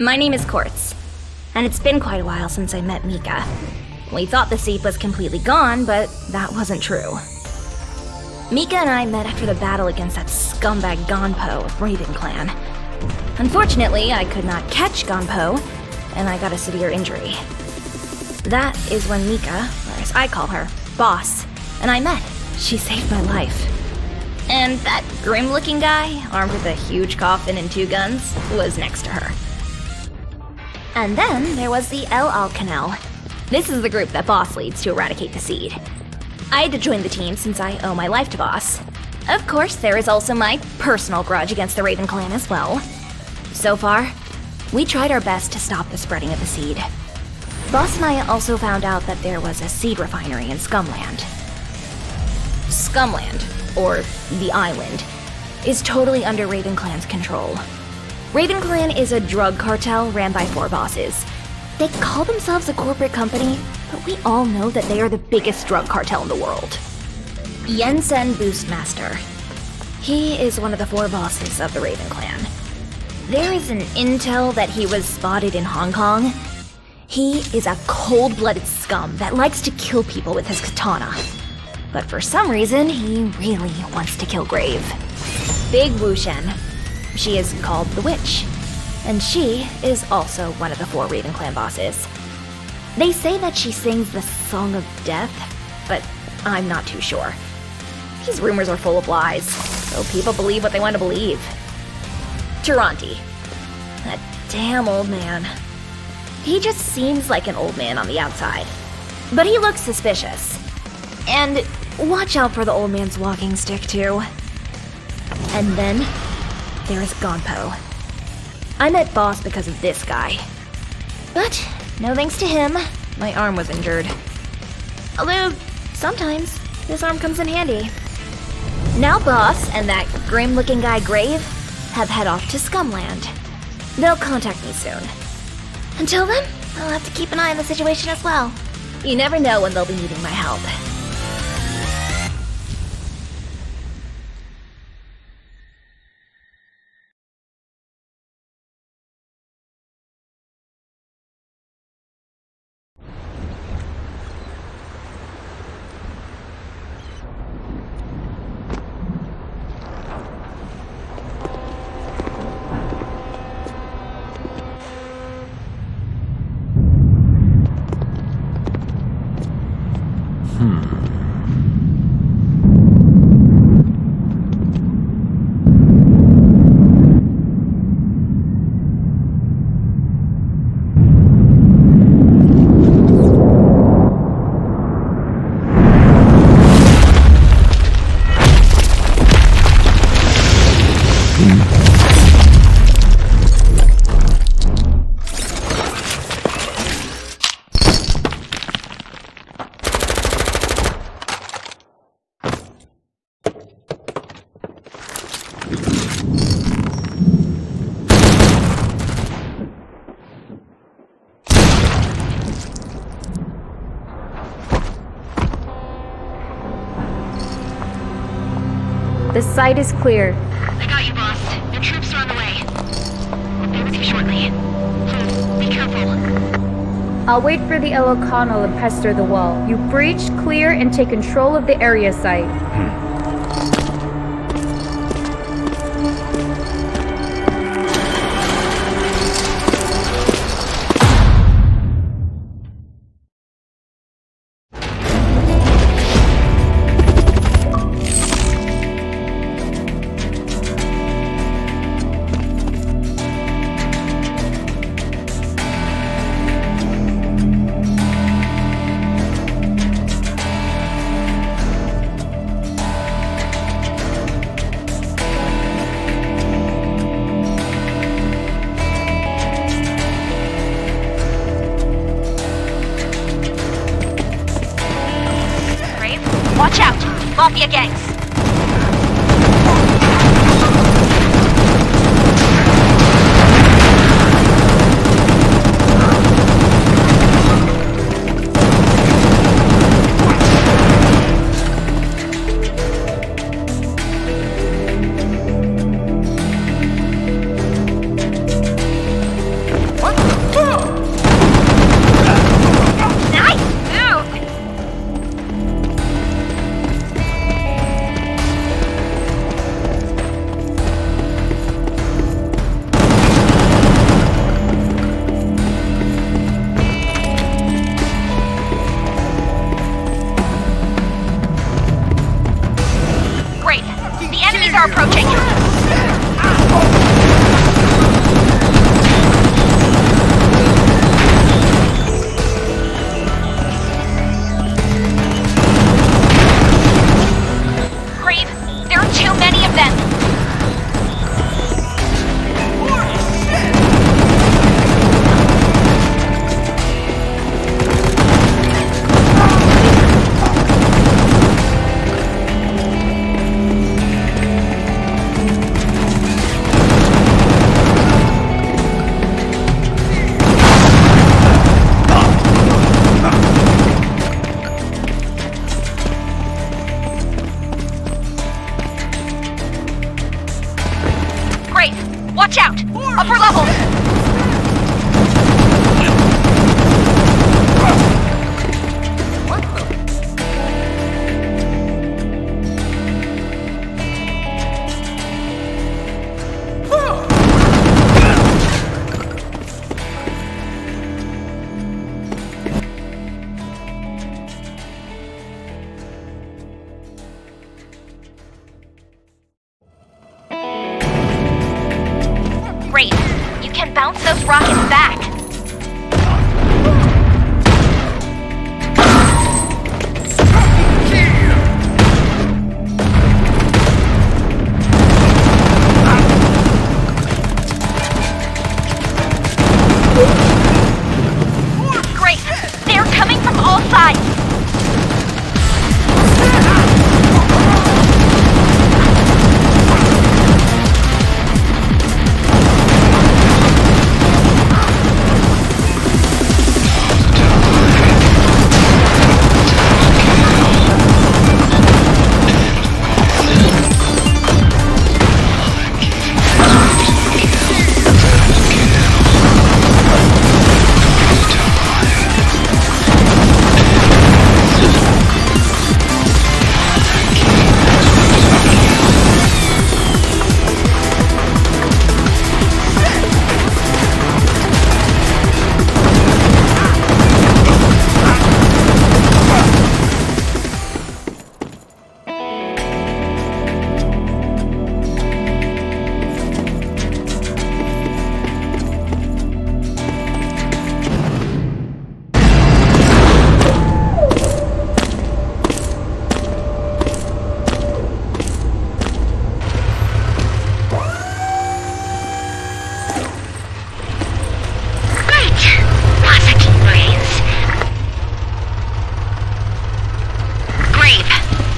My name is Quartz, and it's been quite a while since I met Mika. We thought the seep was completely gone, but that wasn't true. Mika and I met after the battle against that scumbag Gonpo of Raven Clan. Unfortunately, I could not catch Gonpo, and I got a severe injury. That is when Mika, or as I call her, Boss, and I met. She saved my life. And that grim-looking guy, armed with a huge coffin and 2 guns, was next to her. And then there was the El Al Canal. This is the group that Boss leads to eradicate the seed. I had to join the team since I owe my life to Boss. Of course, there is also my personal grudge against the Raven Clan as well. So far, we tried our best to stop the spreading of the seed. Boss and I also found out that there was a seed refinery in Scumland. Scumland, or the island, is totally under Raven Clan's control. Raven Clan is a drug cartel ran by 4 bosses. They call themselves a corporate company, but we all know that they are the biggest drug cartel in the world. Yensen Boostmaster. He is one of the 4 bosses of the Raven Clan. There is an intel that he was spotted in Hong Kong. He is a cold-blooded scum that likes to kill people with his katana. But for some reason, he really wants to kill Grave. Big Wu Shen. She is called the Witch, and she is also one of the 4 Raven Clan bosses. They say that she sings the Song of Death, but I'm not too sure. These rumors are full of lies, so people believe what they want to believe. Taranti. That damn old man. He just seems like an old man on the outside, but he looks suspicious. And watch out for the old man's walking stick, too. And then there is Gonpo. I met Boss because of this guy. But no thanks to him, my arm was injured. Although, sometimes this arm comes in handy. Now Boss and that grim-looking guy Grave have head off to Scumland. They'll contact me soon. Until then, I'll have to keep an eye on the situation as well. You never know when they'll be needing my help. The site is clear. I got you, Boss. Your troops are on the way. I'll be with you shortly. Please, be careful. I'll wait for the El O'Connell and pester the wall. You breach, clear, and take control of the area site. Mafia gangs. are approaching. Grave, there are too many of them.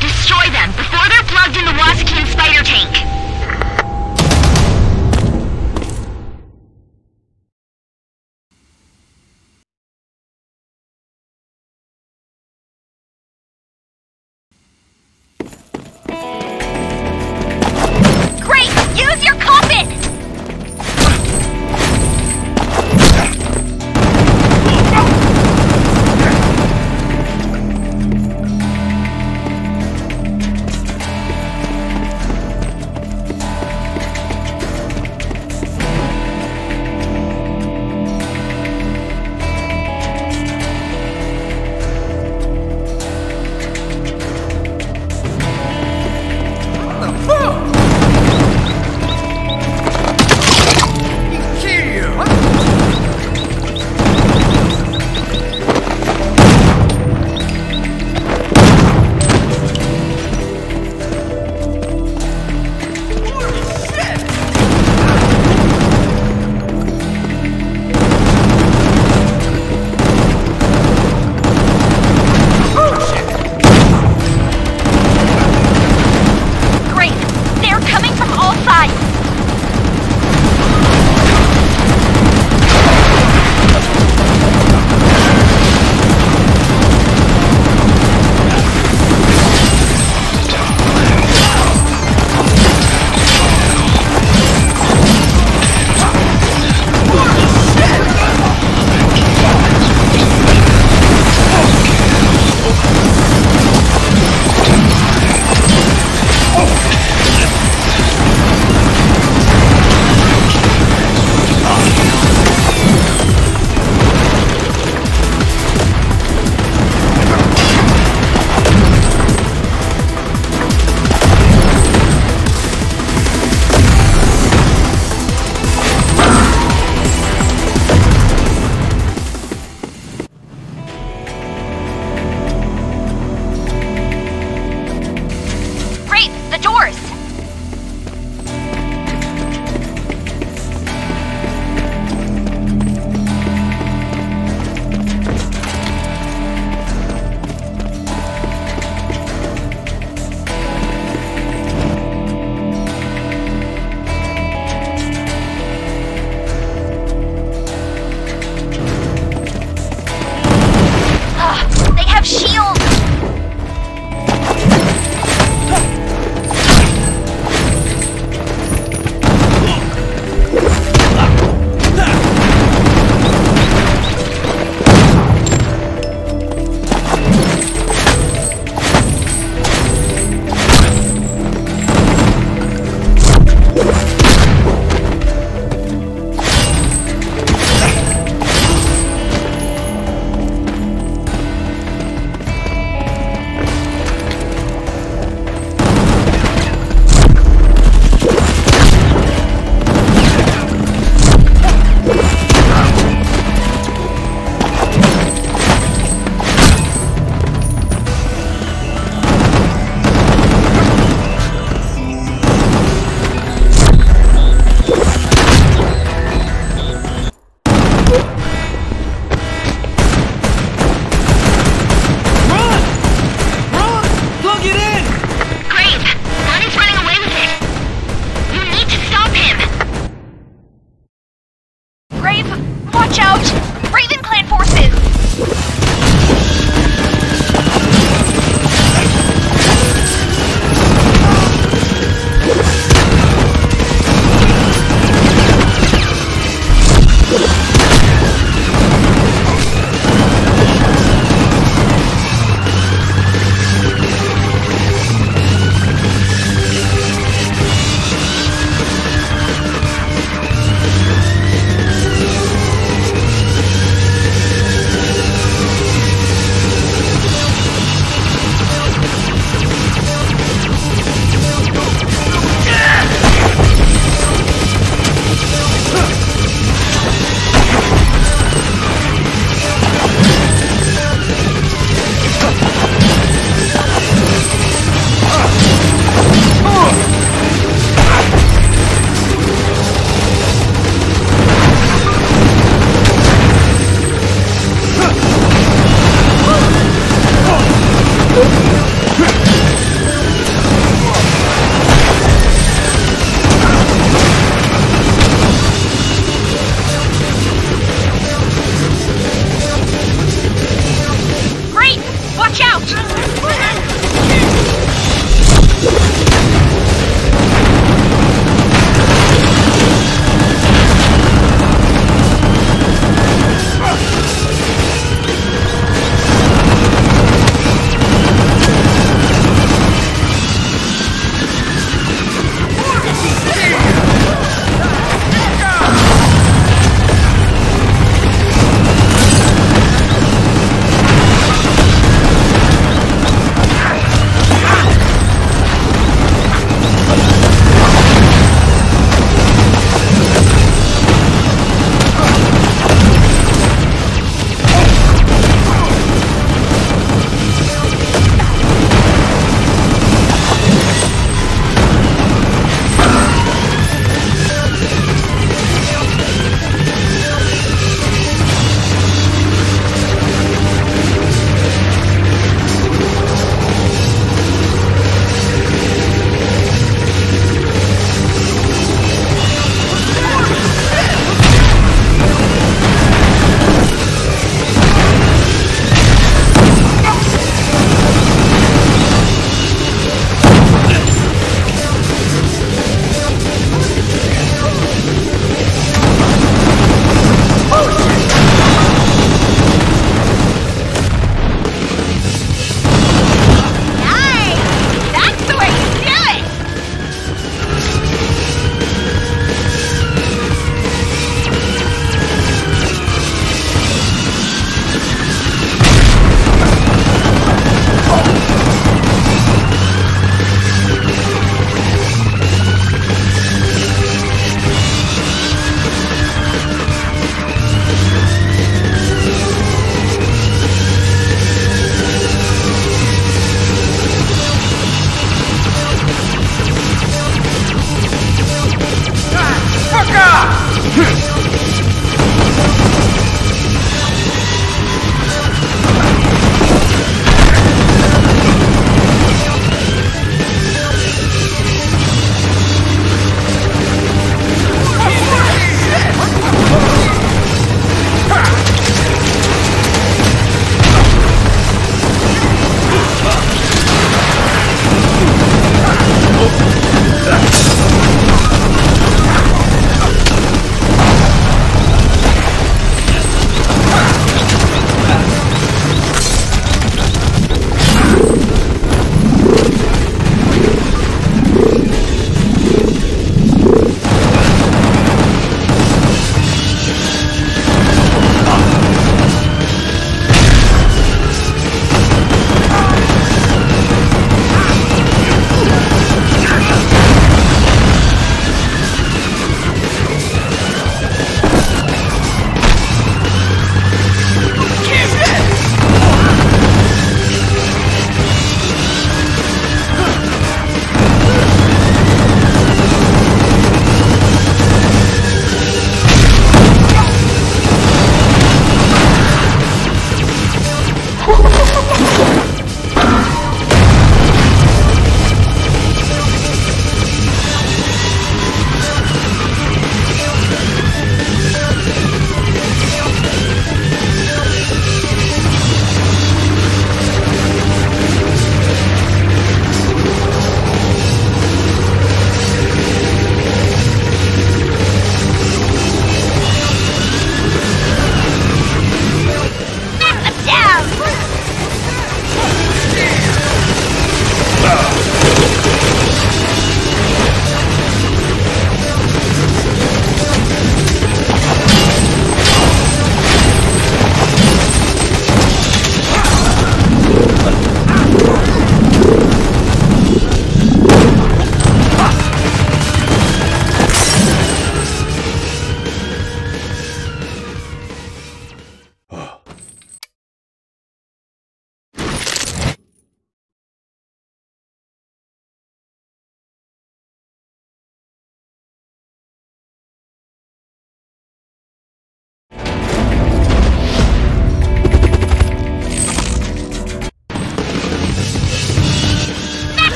Destroy them before they're plugged in the Wasakin spider tank.